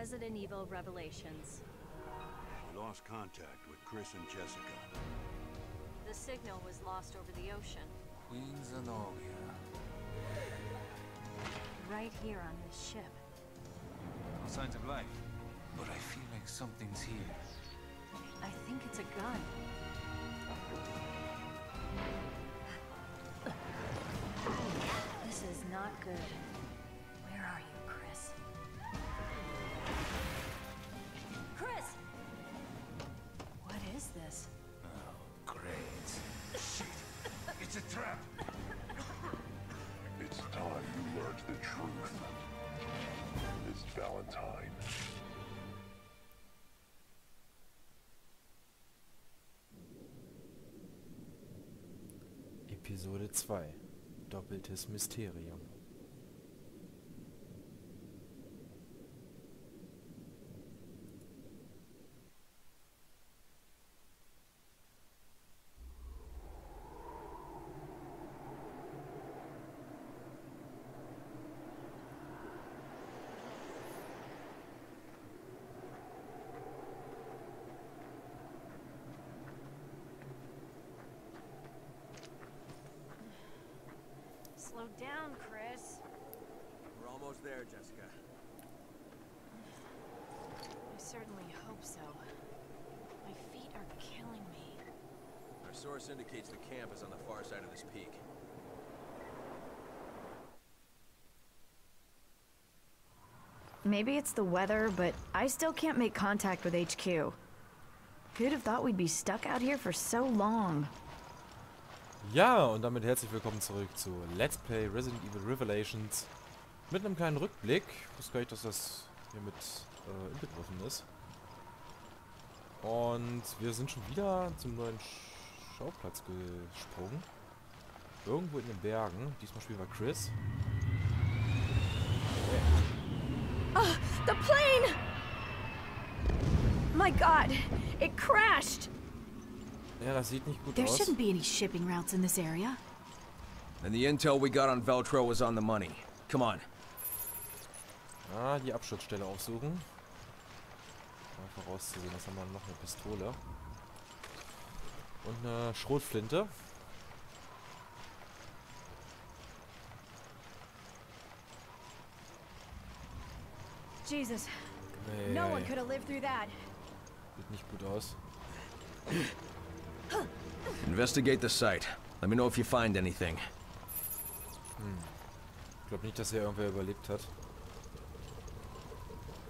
Resident Evil Revelations. We lost contact with Chris and Jessica. The signal was lost over the ocean. Queen Zenobia. Right here on this ship. No signs of life, but I feel like something's here. I think it's a gun. This is not good. Where are you, Chris? Chris! What is this? Oh, great. Shit! It's a trap! It's time you learned the truth. It's Valentine. Episode 2. Doppeltes Mysterium. Slow down, Chris. We're almost there, Jessica. I certainly hope so. My feet are killing me. Our source indicates the camp is on the far side of this peak. Maybe it's the weather, but I still can't make contact with HQ. Who'd have thought we'd be stuck out here for so long? Ja, und damit herzlich willkommen zurück zu Let's Play Resident Evil Revelations. Mit einem kleinen Rückblick. Ich wusste gar nicht, dass das hier mit inbegriffen ist. Und wir sind schon wieder zum neuen Schauplatz gesprungen. Irgendwo in den Bergen. Diesmal spielen wir Chris. Oh, the plane! My God, it crashed! Yeah, das sieht nicht gut aus. There shouldn't be any shipping routes in this area. And the intel we got on Veltro was on the money. Come on. Ah, die Absturzstelle aufsuchen. Mal vorauszusehen, was haben wir noch? Eine Pistole. Und eine Schrotflinte. Jesus. Nee. No one could have lived through that. Sieht nicht gut aus. Investigate the site. Let me know if you find anything. Ich glaube nicht, dass hier irgendwer überlebt hat.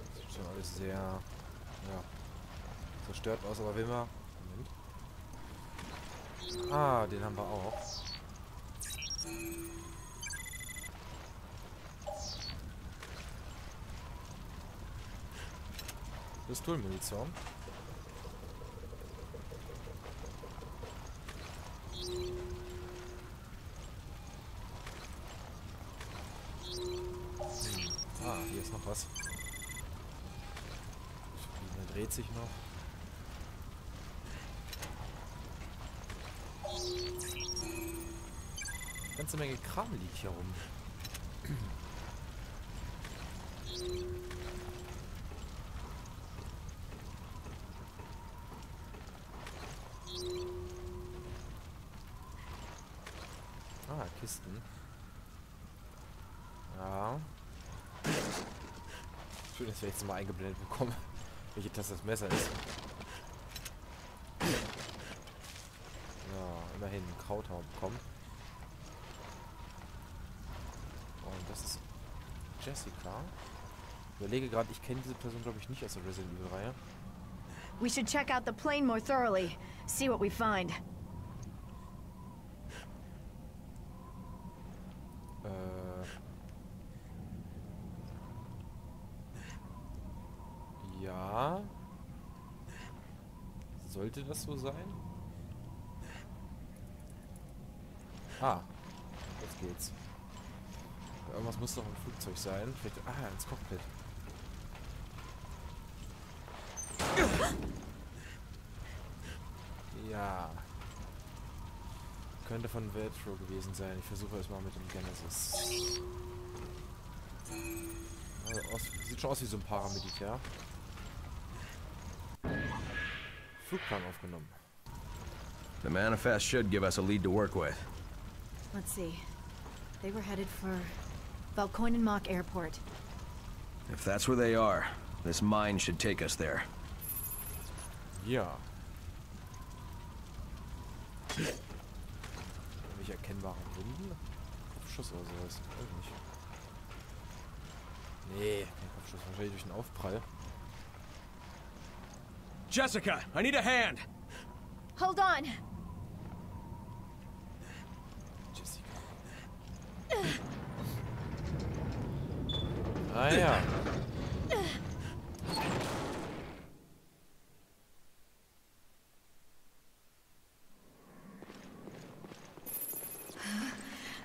Das sieht schon alles sehr, ja, zerstört aus, aber wenn wir... Moment. Ah, den haben wir auch. Pistolmunition. Ah, hier ist noch was. Der dreht sich noch. Eine ganze Menge Kram liegt hier rum. Ah, Kisten. Ja. Schön, dass wir jetzt mal eingeblendet bekommen, welche Taste das Messer ist. Ja, immerhin einen Krauthau bekommen. Und das ist Jessica. Ich überlege gerade, ich kenne diese Person, glaube ich, nicht aus der Resident Evil Reihe. We should check out the plane more thoroughly. See what we find. Ja. Sollte das so sein? Ah. Jetzt geht's. Irgendwas muss doch im Flugzeug sein. Vielleicht, ah, ins Cockpit. Ja. Könnte von Veltro gewesen sein. Ich versuche es mal mit dem Genesis. Sieht schon aus wie so ein Paramilitär. Flugplan aufgenommen. The manifest should give us a lead to work with. Let's see. They were headed for Valkoinen Mökki Airport. If that's where they are, this mine should take us there. Ja. Welche erkennbaren Wunden? Kopfschuss oder sowas? Weiß ich nicht. Nee, kein Kopfschuss, wahrscheinlich durch den Aufprall. Jessica, I need a hand. Hold on. Jessica. Ah ja.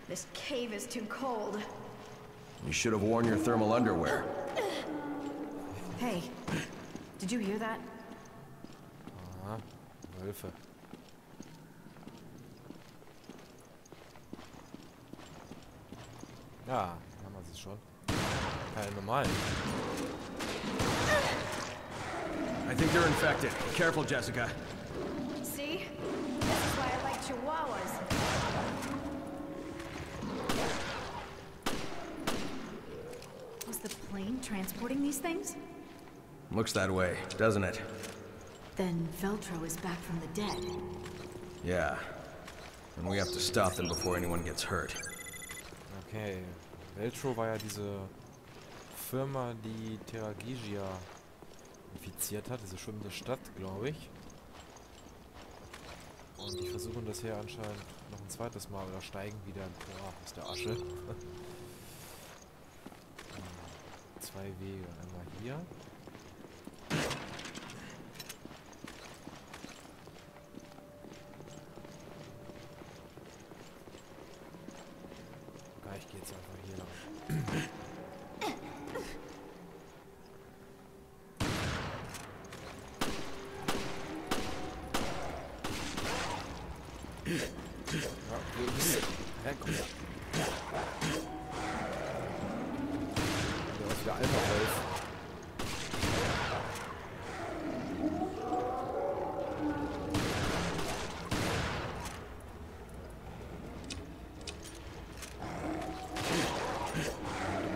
This cave is too cold. You should have worn your thermal underwear. Hey, did you hear that? Aha, Wölfe. Ja, haben wir sie schon. Keine normalen. I think they're infected. Careful, Jessica. See? This is why I like Chihuahuas. Transporting these things? Looks that way, doesn't it? Then Veltro is back from the dead. Yeah. And we have to stop them before anyone gets hurt. Okay. Veltro war ja diese Firma, die Terragrigia infiziert hat, diese schwimmende Stadt, glaube ich. Und die versuchen das hier anscheinend noch ein zweites Mal oder steigen wieder aus der Asche. 2 Wege. Einmal hier. Ja, ich gehe jetzt einfach hier lang. Ja, ja, komm. Der Alpha Wolf.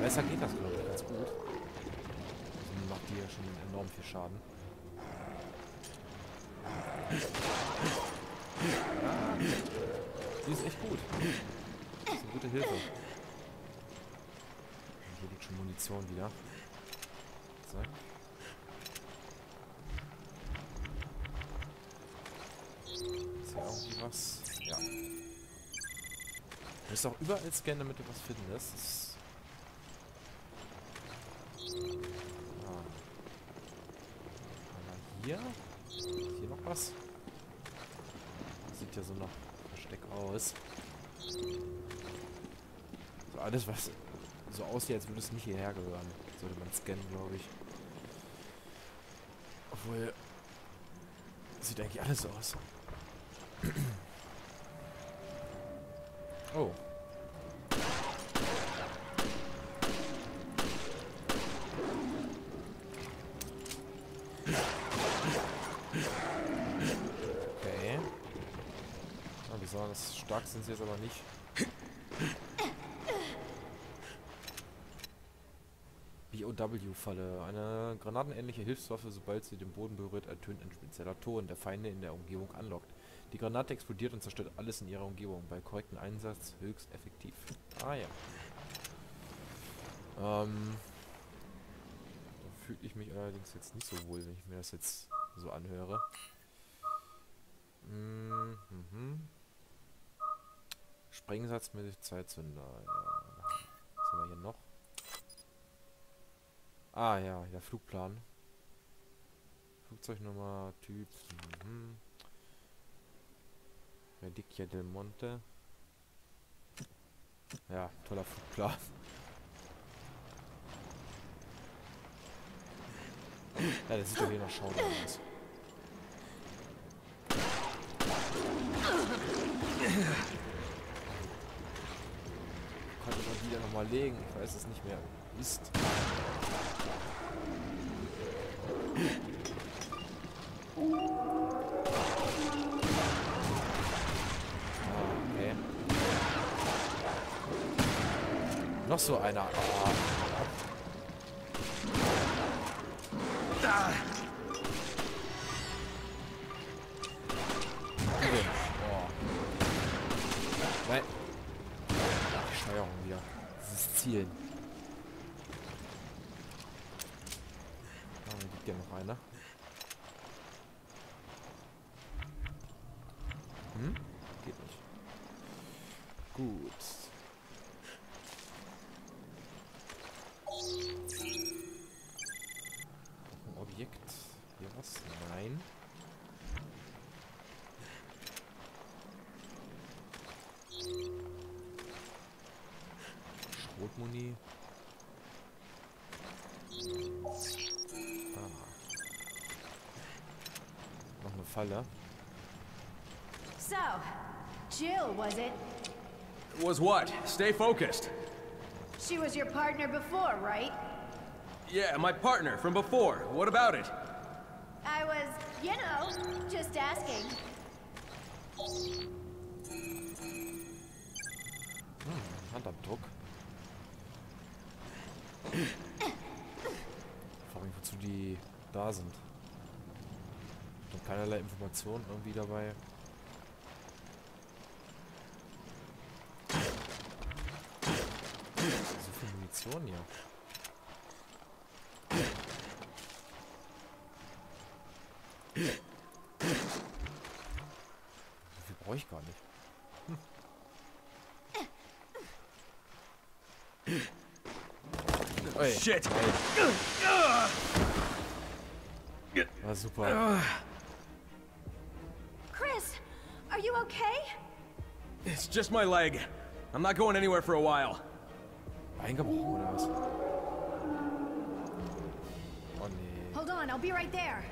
Besser geht das, glaube ich, ganz gut. Das macht die ja schon enorm viel Schaden. Ah, die ist echt gut. Das ist eine gute Hilfe. Hier liegt schon Munition wieder. So. Ist ja irgendwie was. Ja. Du musst auch überall scannen, damit du was findest. Ah. Hier. Ist hier noch was? Das sieht ja so nach Versteck aus. So, alles was so aussieht, als würde es nicht hierher gehören. Sollte man scannen, glaube ich. Obwohl, sieht eigentlich alles aus. Oh. Okay. Ah, wie soll das? Stark sind sie jetzt aber nicht. B.O.W.-Falle. Eine granatenähnliche Hilfswaffe, sobald sie den Boden berührt, ertönt ein spezieller Ton, der Feinde in der Umgebung anlockt. Die Granate explodiert und zerstört alles in ihrer Umgebung. Bei korrektem Einsatz höchst effektiv. Ah ja. Da fühle ich mich allerdings jetzt nicht so wohl, wenn ich mir das jetzt so anhöre. Sprengsatz mit Zeitzünder. Ja. Was haben wir hier noch? Ah ja, der Flugplan. Flugzeugnummer, Typ. Redicchio del Monte. Ja, toller Flugplan. Ja, das sieht doch hier noch schaurig aus. Kann ich mal wieder nochmal legen, ich weiß es nicht mehr. Mist. Okay. Noch so einer. Oh. Rotmuni. Ah. Noch eine Falle. So, Jill, was it? Was what? Stay focused. She was your partner before, right? Yeah, my partner from before. What about it? I was, you know, just asking. Handabdruck. Ich frage mich, wozu die da sind. Ich habe keinerlei Informationen irgendwie dabei. So viel Munition hier. So viel brauche ich gar nicht. Ey. Shit! Ey. War super. Chris, are you okay? It's just my leg. I'm not going anywhere for a while. Eingebrochen oder was? Oh nee. Hold on, I'll be right there.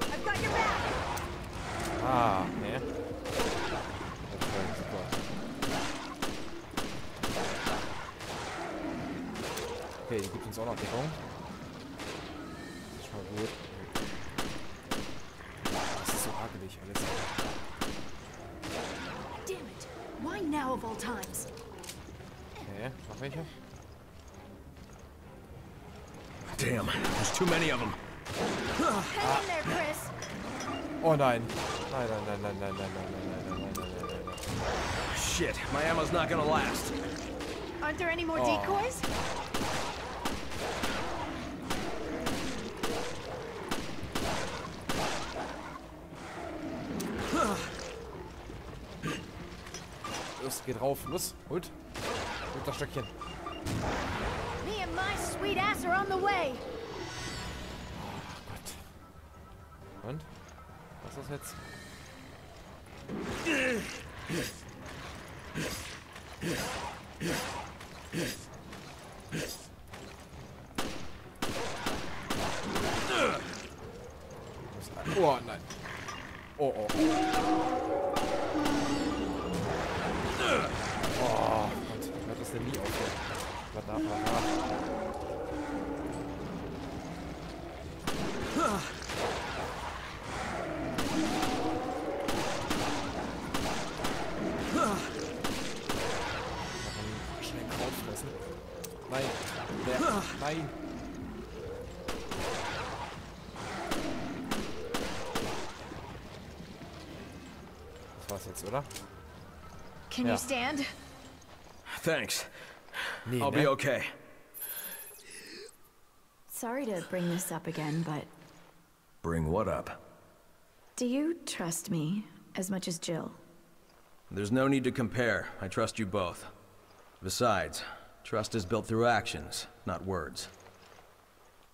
I've got your back. Ah, ne? Okay, die gibt uns auch noch Deckung. Das ist schon mal gut. Das ist so hakelig alles. Damn it. Why now of all times? Okay, noch welche? Damn, there's too many of them. Hang in there, Chris. Oh nein. Nein, nein, nein, nein, nein, nein, nein, nein, nein, nein, nein, nein. Shit, my ammo's not gonna last. Aren't there any more decoys? Geht rauf, los, holt. Holt das Stöckchen. Me and my sweet ass are on the way. Oh Gott. Und? Was ist das jetzt? Oh nein. Oh, oh. Oh Gott, ich hört das denn nie auf. Was da war. Schnell Kraut fressen. Nein. Nein. Das war's jetzt, oder? Can you stand? Thanks. I'll be okay. Sorry to bring this up again, but... Bring what up? Do you trust me as much as Jill? There's no need to compare. I trust you both. Besides, trust is built through actions, not words.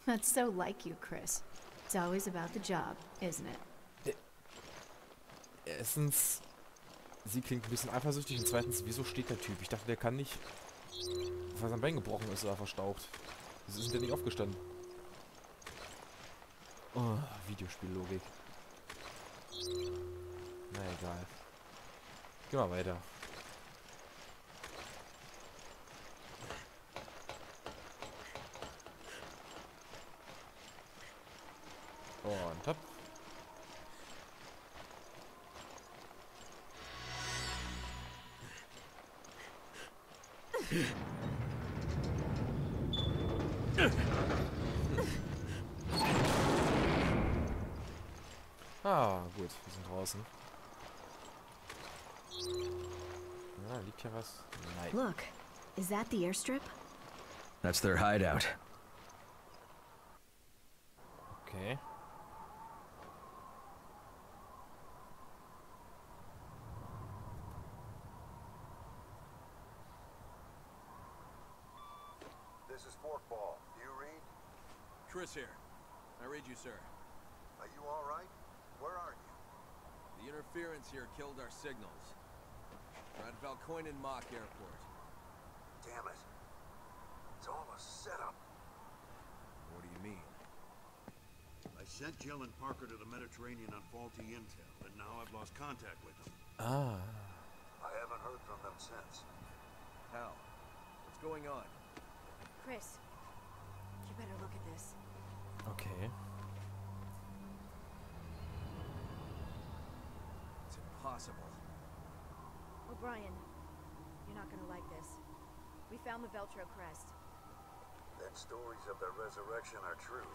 That's so like you, Chris. It's always about the job, isn't it? Essence... Sie klingt ein bisschen eifersüchtig und zweitens, wieso steht der Typ? Ich dachte, der kann nicht, weil sein Bein gebrochen ist oder verstaucht. Wieso ist denn der nicht aufgestanden? Oh, Videospiellogik. Na egal. Gehen wir weiter. Und hopp. Ah, gut, wir sind draußen. Ah, liegt hier was? Nein. Look, is that the airstrip? That's their hideout. Okay. This is Forkball. Do you read? Chris here. I read you, sir. Are you all right? Where are you? The interference here killed our signals. We're at Valkoinen Mökki Airport. Damn it. It's all a setup. What do you mean? I sent Jill and Parker to the Mediterranean on faulty intel, and now I've lost contact with them. Ah. I haven't heard from them since. Hal, what's going on? Chris, you better look at this. Okay. It's impossible. O'Brien, you're not gonna like this. We found the Veltro crest. Then stories of their resurrection are true.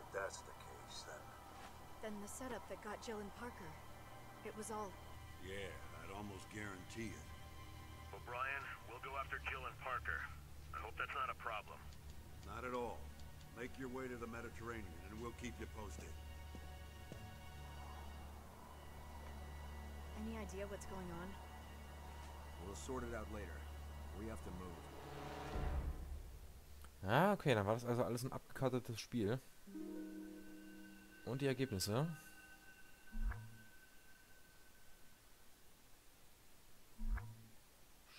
If that's the case, then the setup that got Jill and Parker. It was all... Yeah, I'd almost guarantee it. O'Brien, we'll go after Jill and Parker. I hope that's not a problem. Not at all. Make your way to the Mediterranean, and we'll keep you posted. Any idea what's going on? We'll sort it out later. We have to move. Ah, okay, dann war das also alles ein abgekartetes Spiel. Und die Ergebnisse.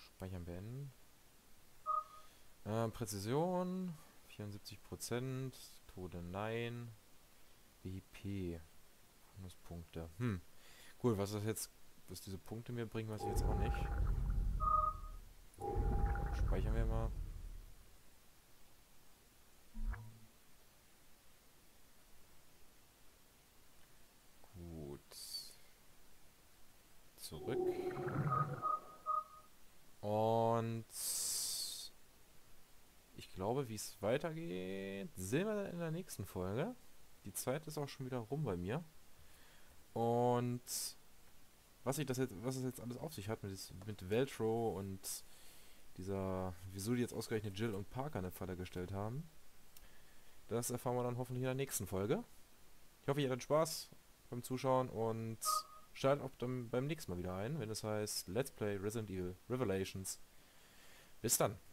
Speichern beenden. Präzision 74%, Tode nein, BP, Bonuspunkte. Gut, was das jetzt, was diese Punkte mir bringen, weiß ich jetzt auch nicht. Speichern wir mal. Gut. Zurück. Und ich glaube, wie es weitergeht, sehen wir dann in der nächsten Folge. Die Zeit ist auch schon wieder rum bei mir. Und was es jetzt alles auf sich hat mit Veltro und dieser, wieso die jetzt ausgerechnet Jill und Parker in der Falle gestellt haben, das erfahren wir dann hoffentlich in der nächsten Folge. Ich hoffe, ihr hattet Spaß beim Zuschauen und schaltet auch dann beim nächsten Mal wieder ein, wenn es heißt Let's Play Resident Evil Revelations. Bis dann!